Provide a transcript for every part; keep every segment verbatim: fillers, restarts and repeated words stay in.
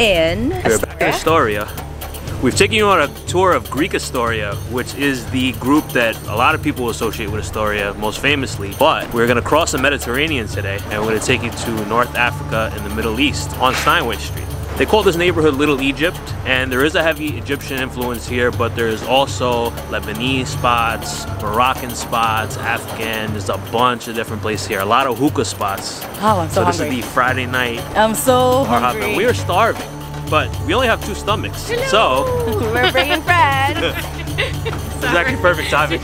in Astoria. Astoria. We've taken you on a tour of Greek Astoria, which is the group that a lot of people associate with Astoria most famously. But we're gonna cross the Mediterranean today, and we're gonna take you to North Africa and the Middle East on Steinway Street. They call this neighborhood Little Egypt, and there is a heavy Egyptian influence here, but there's also Lebanese spots, Moroccan spots, Afghan, there's a bunch of different places here. A lot of hookah spots. Oh, I'm so, so hungry. This is the Friday night. I'm so hungry. We are starving, but we only have two stomachs. Hello. So we're bringing bread. It's actually perfect timing.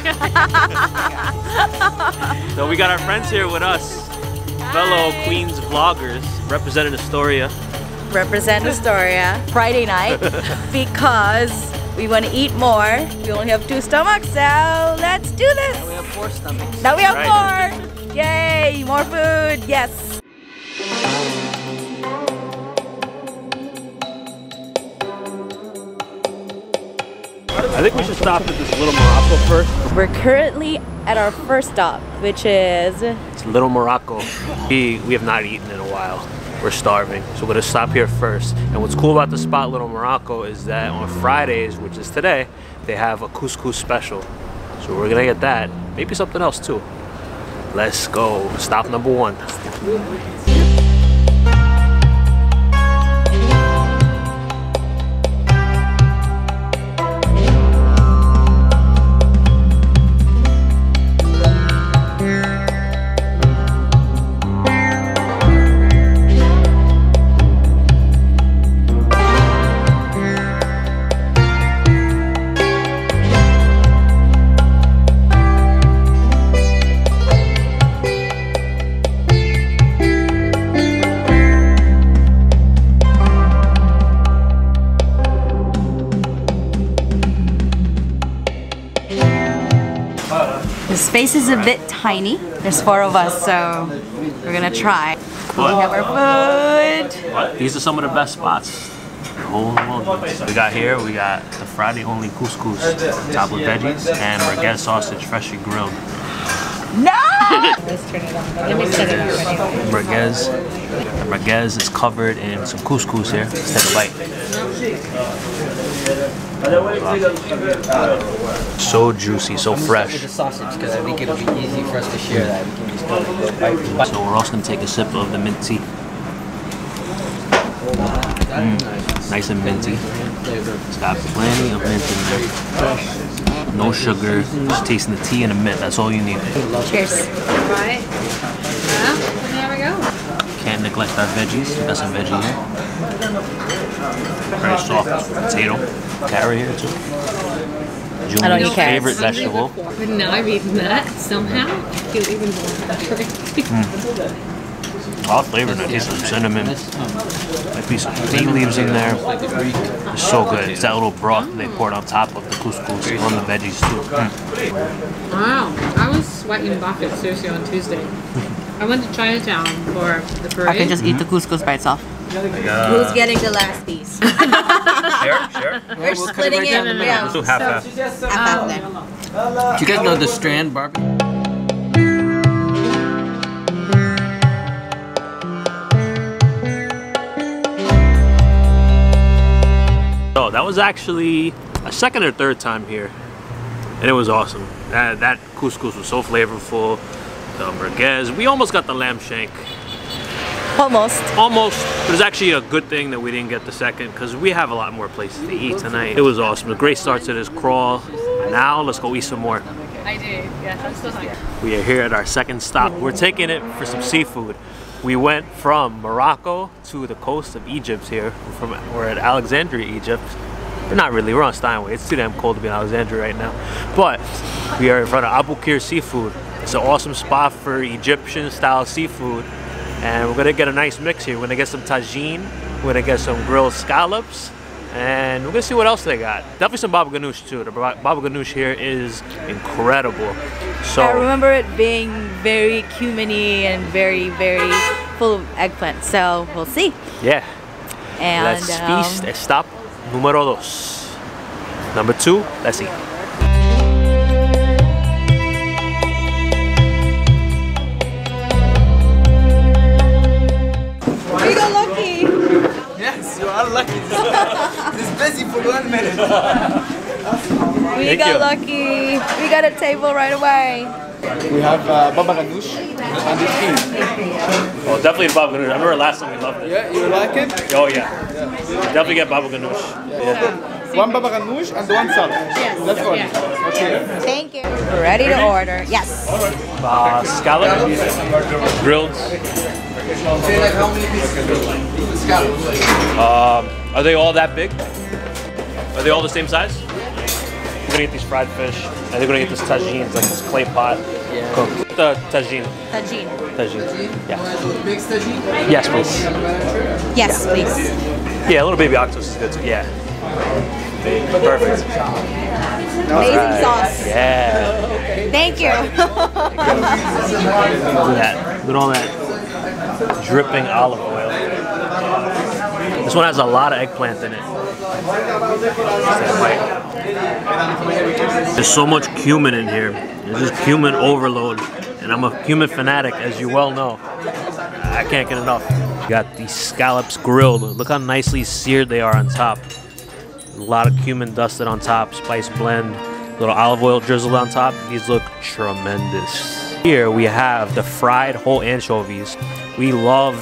So we got our friends here with us, fellow Hi. Queens vloggers, representing Astoria. Represent Astoria Friday night because we want to eat more. We only have two stomachs, so let's do this. Now we have four stomachs. Now we have right. four. Yay, more food. Yes. I think we should stop at this Little Morocco first. We're currently at our first stop, which is... It's Little Morocco. We, we have not eaten in a while. We're starving, so we're gonna stop here first. And what's cool about the spot Little Morocco is that on Fridays, which is today, they have a couscous special. So we're gonna get that, maybe something else too. Let's go, stop number one. The space is a bit tiny. There's four of us, so we're gonna try. What? We have our food. What? These are some of the best spots. The whole world. We got here, we got the Friday only couscous, top with veggies, and merguez sausage freshly grilled. No! Let's turn it on. Let me set it up. Merguez. The merguez is covered in some couscous here. Let's take a bite. So juicy, so fresh. The sausage, because I think it'll be easy for us to share that. We can just go like, so we're also gonna take a sip of the mint tea. Mm, nice and minty. It's got plenty of mint in there. No sugar. Just tasting the tea and the mint. That's all you need. Cheers. Right. There we go. Can't neglect our veggies. We got some veggies here. Very soft potato. Carrot here too. Julie's I don't eat favorite carrots. Vegetable. But now I've eaten that somehow. I feel even more mm. A lot of flavor in there. Taste of cinnamon. Might be some tea leaves in there. It's so good. It's that little broth they poured on top of the couscous on the veggies too. Mm. Wow, I was sweating buckets seriously on Tuesday. I went to Chinatown for the parade. I can just eat the couscous by itself. Who's getting the last piece? Sure, sure. We're we'll splitting it. Right yeah. Let's do half half. So, half, half, half then. Do you guys know the Strand barbecue? So that was actually a second or third time here, and it was awesome. That, that couscous was so flavorful. The merguez. We almost got the lamb shank. Almost. Almost. But it's actually a good thing that we didn't get the second because we have a lot more places to eat tonight. It was awesome. A great start to this crawl. Now let's go eat some more. I do. Yes, I'm still hungry. We are here at our second stop. We're taking it for some seafood. We went from Morocco to the coast of Egypt here. We're, from, we're at Alexandria, Egypt. We're not really. We're on Steinway. It's too damn cold to be in Alexandria right now. But we are in front of AbuQir Seafood. It's an awesome spot for Egyptian-style seafood. And we're gonna get a nice mix here. We're gonna get some tagine, we're gonna get some grilled scallops, and we're gonna see what else they got. Definitely some baba ganoush too. The baba ganoush here is incredible. So I remember it being very cuminy and very, very full of eggplant. So we'll see. Yeah. And let's um, feast. Stop numero dos. Number two. Let's eat. Lucky. It's busy for one minute. We got lucky. We got a table right away. We have uh, baba ganoush and the king. Well, definitely baba ganoush. I remember last time we loved it. Yeah, you like it? Oh yeah. yeah. Definitely get baba ganoush. Yeah. Yeah. One baba ganoush and one salad. Yes. That's all. Yeah. Okay. Thank you. Ready to order. Yes. Uh, scallop, grilled. Say like how many pieces? Scallop. Uh, are they all that big? Are they all the same size? We're gonna get these fried fish, and they're gonna get this tagine, like this clay pot yeah. cooked. The tagine. Tagine. Tagine. Tagine. Yeah. tagine? Yes, please. Yes, yeah. please. Yeah, a little baby octopus is good too. Yeah. Perfect. Amazing right. sauce. Yeah. Thank you. Look at that. Look at all that dripping olive oil. This one has a lot of eggplant in it. There's so much cumin in here. There's just cumin overload, and I'm a cumin fanatic, as you well know. I can't get enough. Got these scallops grilled. Look how nicely seared they are on top. A lot of cumin dusted on top, spice blend, a little olive oil drizzled on top. These look tremendous. Here we have the fried whole anchovies. We love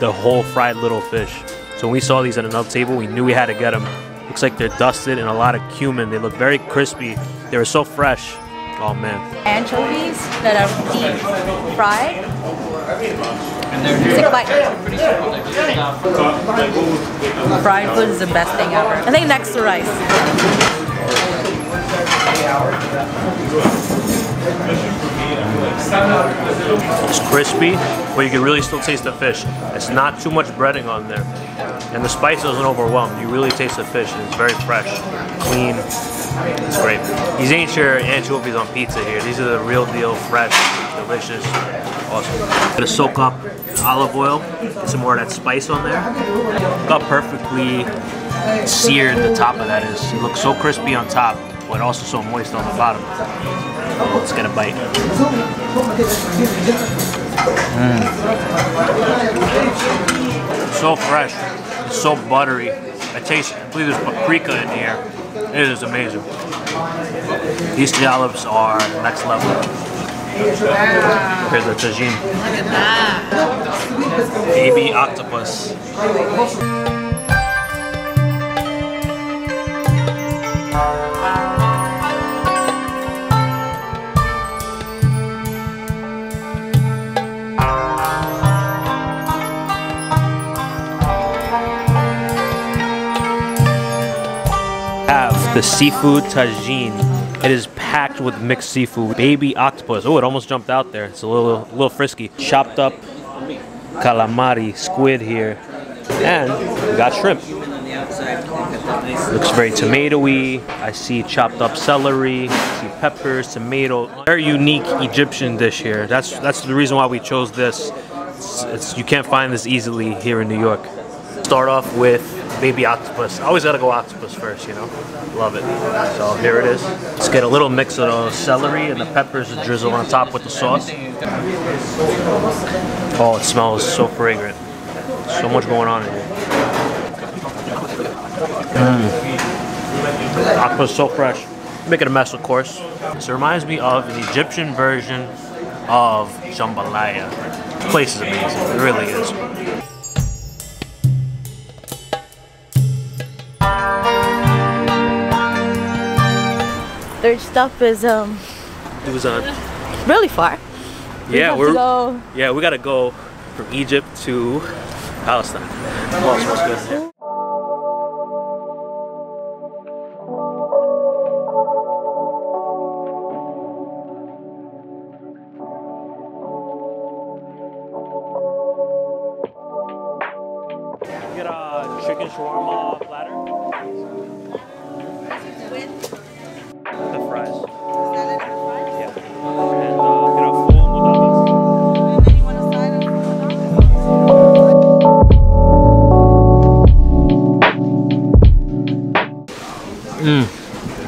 the whole fried little fish. So when we saw these at another table, we knew we had to get them. Looks like they're dusted and a lot of cumin. They look very crispy. They were so fresh. Oh man. Anchovies that are deep fried. Take a bite. Fried food is the best thing ever. I think next to rice. It's crispy, but you can really still taste the fish. It's not too much breading on there. And the spice doesn't overwhelm. You really taste the fish, and it's very fresh, clean. It's great. These ain't your anchovies on pizza here. These are the real deal, fresh, delicious, awesome. Gonna soak up olive oil, get some more of that spice on there. Look how perfectly seared the top of that is. It looks so crispy on top, but also so moist on the bottom. Oh, let's get a bite. Mm. So fresh. It's so buttery. I taste, I believe there's paprika in here. It is amazing. These scallops are next level. Here's the tagine. Look at that. Baby octopus. The seafood tagine. It is packed with mixed seafood. Baby octopus. Oh, it almost jumped out there. It's a little, a little frisky. Chopped up calamari, squid here, and we got shrimp. Looks very tomatoey. I see chopped up celery. I see peppers, tomato. Very unique Egyptian dish here. That's that's the reason why we chose this. It's, it's, you can't find this easily here in New York. Start off with baby octopus. I always gotta go octopus first, you know? Love it. So here it is. Let's get a little mix of the celery and the peppers to drizzle on top with the sauce. Oh, it smells so fragrant. So much going on in here. Mm. Octopus so fresh. Make it a mess, of course. This reminds me of the Egyptian version of jambalaya. This place is amazing. It really is. Their stuff is um. It was on. Uh, really far. We yeah, we're. Go. Yeah, we gotta go from Egypt to Palestine. Well, it smells good. Yeah.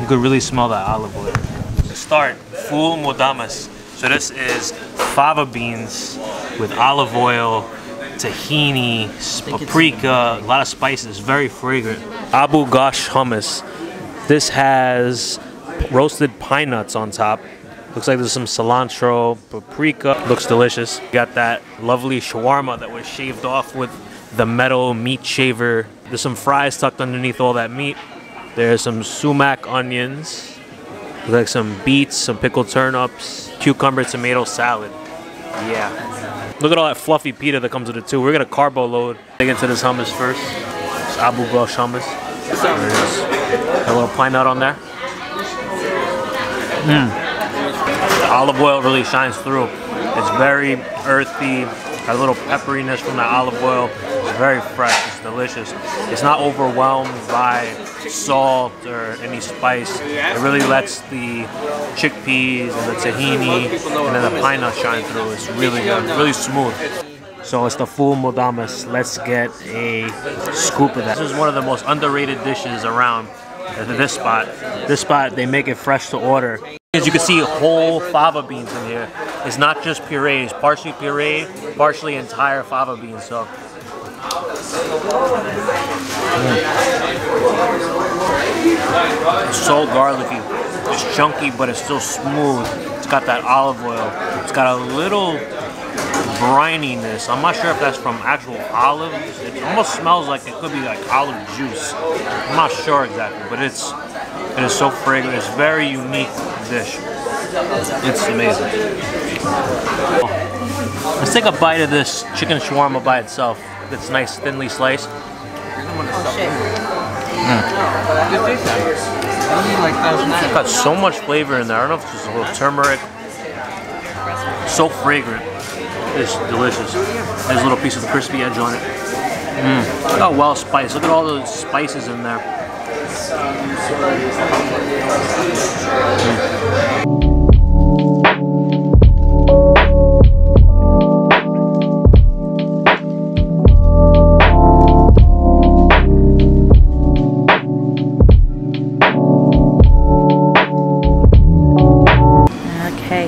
You could really smell that olive oil. To start, full modamas. So this is fava beans with olive oil, tahini, paprika, a lot of spices, very fragrant. Abu Ghosh hummus. This has roasted pine nuts on top. Looks like there's some cilantro, paprika. Looks delicious. Got that lovely shawarma that was shaved off with the metal meat shaver. There's some fries tucked underneath all that meat. There's some sumac onions. Looks like some beets, some pickled turnips, cucumber tomato salad. Yeah. Look at all that fluffy pita that comes with it too. We're gonna carbo load. Dig into this hummus first. It's Abu Ghosh hummus. There it is. Got a little pine nut on there. Mm. The olive oil really shines through. It's very earthy. Got a little pepperiness from the olive oil. It's very fresh. It's delicious. It's not overwhelmed by salt or any spice. It really lets the chickpeas and the tahini and then the pine nut shine through. It's really good, really smooth. So it's the full modamas. Let's get a scoop of that. This is one of the most underrated dishes around at this spot. This spot, they make it fresh to order. As you can see, whole fava beans in here. It's not just puree. It's partially puree, partially entire fava beans. So, mm. It's so garlicky. It's chunky, but it's still smooth. It's got that olive oil. It's got a little brininess. I'm not sure if that's from actual olives. It almost smells like it could be like olive juice. I'm not sure exactly, but it's it is so fragrant. It's a very unique dish. It's amazing. Oh. Let's take a bite of this chicken shawarma by itself. It's nice, thinly sliced. Mm. It's got so much flavor in there. I don't know if it's just a little turmeric. So fragrant. It's delicious. There's a little piece of the crispy edge on it. Mm. Look how well spiced. Look at all those spices in there. Mm.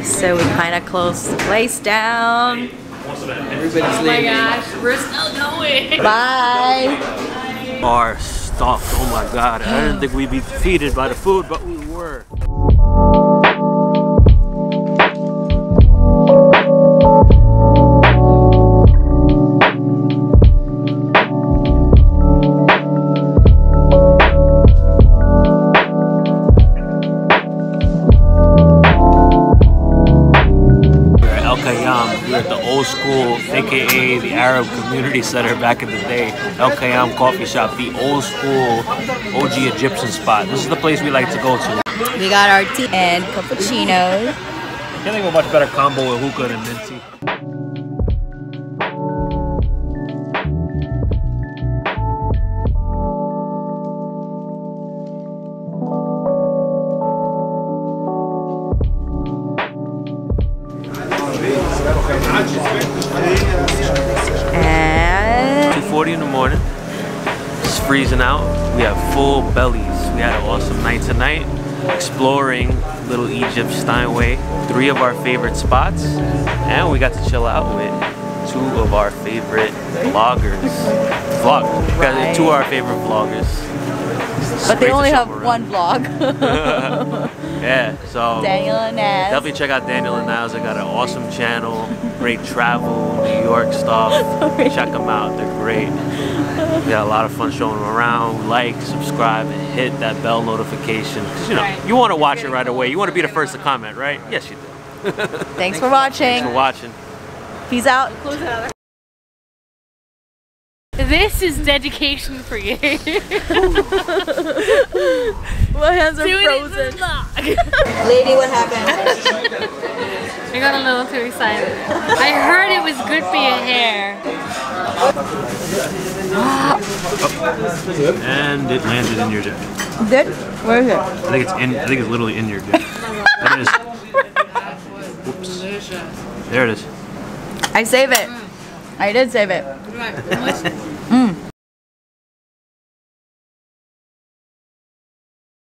So we kind of closed the place down. Everybody's leaving. Oh my gosh, we're still going. Bye. Bar stuffed. Oh my god, I didn't think we'd be defeated by the food, but we were. A K A the Arab Community Center back in the day. El Khayam Coffee Shop, the old school O G Egyptian spot. This is the place we like to go to. We got our tea and cappuccino. I can't think of a much better combo with hookah than mint tea. Freezing out, we have full bellies. We had an awesome night tonight, exploring Little Egypt, Steinway, three of our favorite spots, and we got to chill out with two of our favorite vloggers. Vlog, right. Two of our favorite vloggers. But they only have around. one vlog. Yeah, so Daniel and Naz. Definitely check out Daniel and Naz. They got an awesome channel, great travel, New York stuff. Sorry. Check them out. They're great. We got a lot of fun showing them around. Like, subscribe, and hit that bell notification. You know, right. You want to watch it right away. You want to be the first to comment, right? Yes, you do. Thanks, Thanks for watching. Thanks for watching. Peace out. Close it out. This is dedication for you. My hands are Dude, frozen. Lady, what happened? I got a little too excited. I heard it was good for your hair. Oh. And it landed in your jacket. Did? Where is it? I think it's in. I think it's literally in your jacket. There it is. Whoops. There it is. I save it. I did save it. Mm.